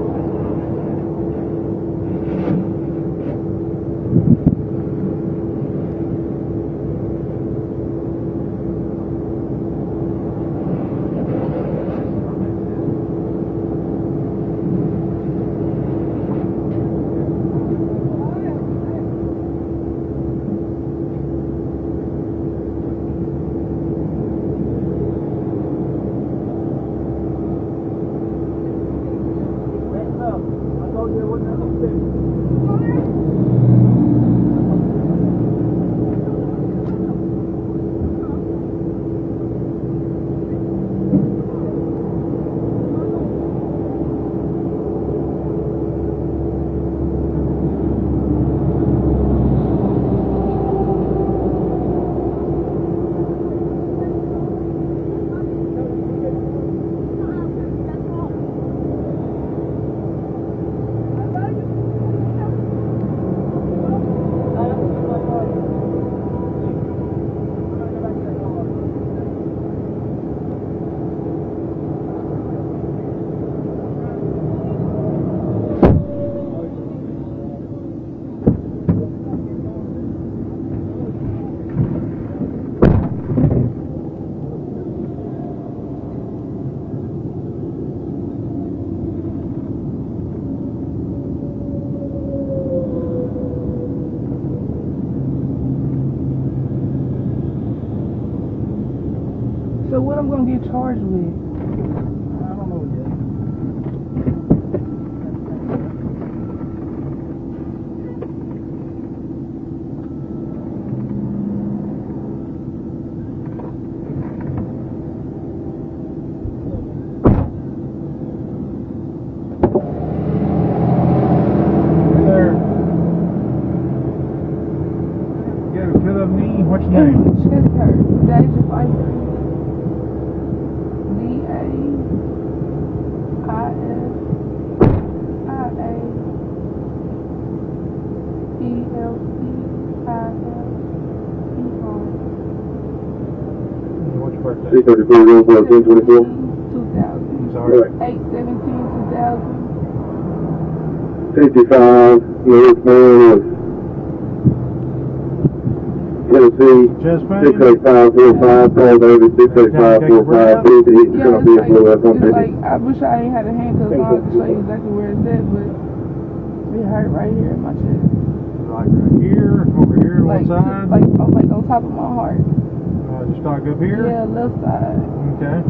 I'm going to get charged with. I don't know yet. Hey there. You got a good old knee. What's your name? Chester. Deja Pfeiffer. three thirty-four, Jonesboro, ten twenty-four. two thousand. Sorry. eight seventeen, two thousand. fifty-five, Northman, Tennessee, six eighty-five, forty-five, Paul Davis, six eighty-five, forty-five, fifty, it's going to be a blue F one fifty. Like, I wish I ain't had a handcuff on to show you exactly where it's at, but it hurt right here in my chest. Like right here, over here, one like, side? Like, I'm like on top of my heart. Stock up here? Yeah, left side. Okay.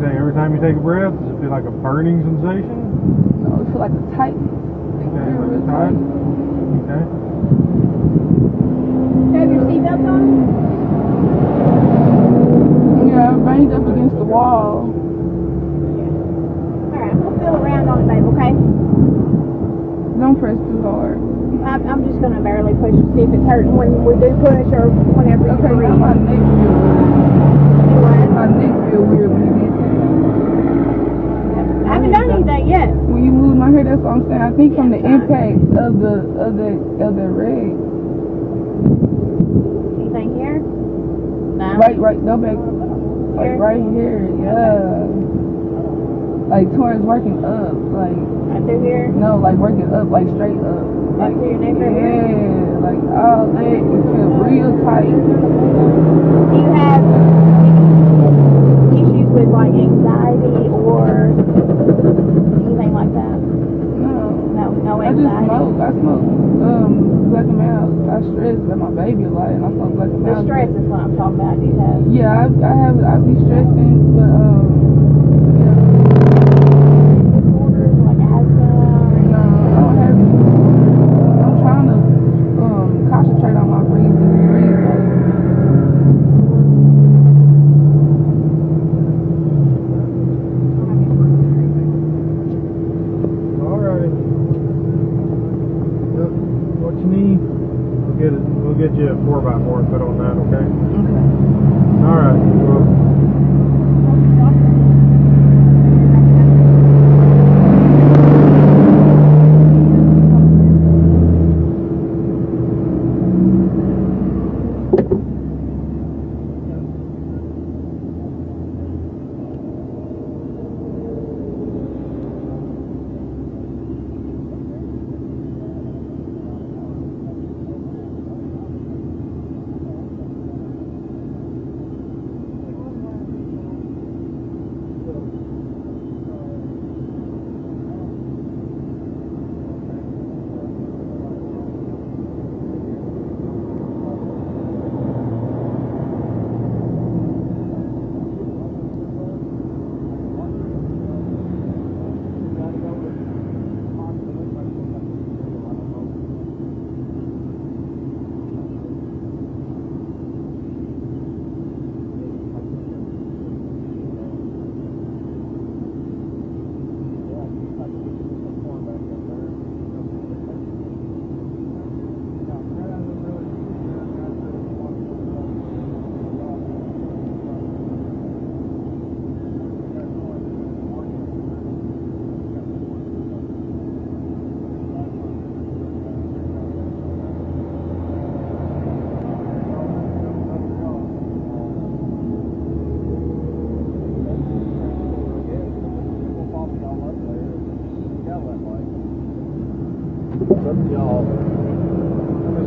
Say every time you take a breath, does it feel like a burning sensation? No, it feels like a tightness. Okay, like a tight. Okay. Have your seatbelt on? Yeah, I banged up against the wall. Yeah. Alright, we'll feel around on it, babe, okay? No, don't press too hard. I'm, I'm just going to barely push to see if it's hurting when we do push or whenever you okay, breathe. My neck feel weird. My neck feel weird when it is. I haven't done anything yet. When you move my hair, that's what I'm saying. I think yeah, from the fine. impact of the of the, of the red. Anything here? No. Right, right, go back. Like right here, yeah. Like towards working up, like. Right through here? No, like working up, like straight up. Like through your neck right here? Yeah, like all that. You feel real tight. Do you have issues with like anxiety or anything like that? No. No, no anxiety? I just smoke. I smoke. Um, black and mild. I stress that my baby a lot and I smoke black and mild. The stress is what I'm talking about. Do you have? Yeah, I, I have. I be stressing, but um.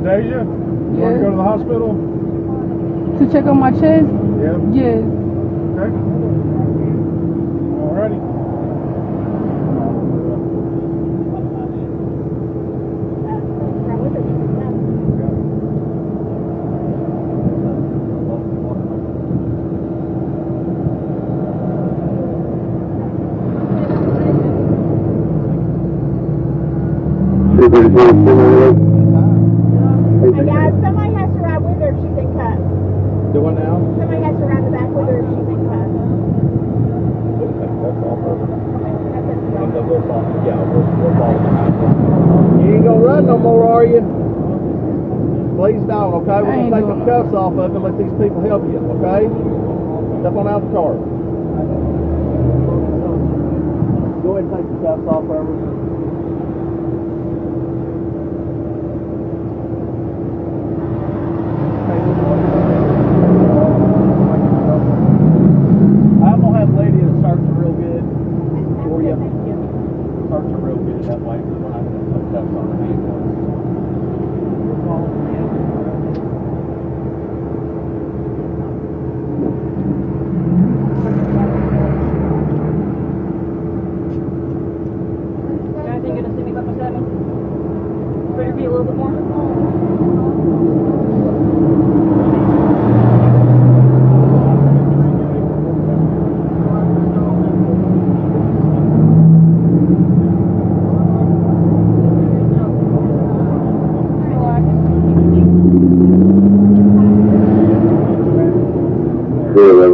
Deja, you yes. want to go to the hospital? To check on my chest? Yeah. Yes. Okay. Alrighty. Off of them, let these people help you, okay? Step on out the car. Go ahead and take the cuffs off of them. I'm going to have a lady that starts real good for you. Starts real good that way when I put cuffs on the hand.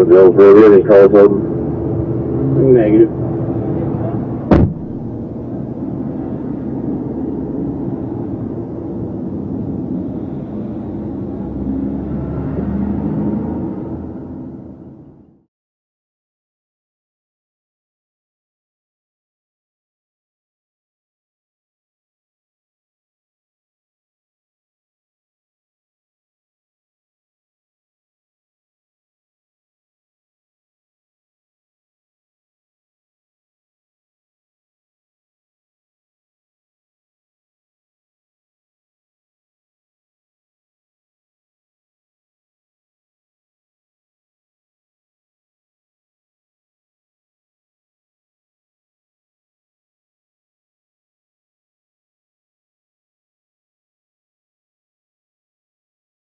Jonesboro, any calls open? Negative.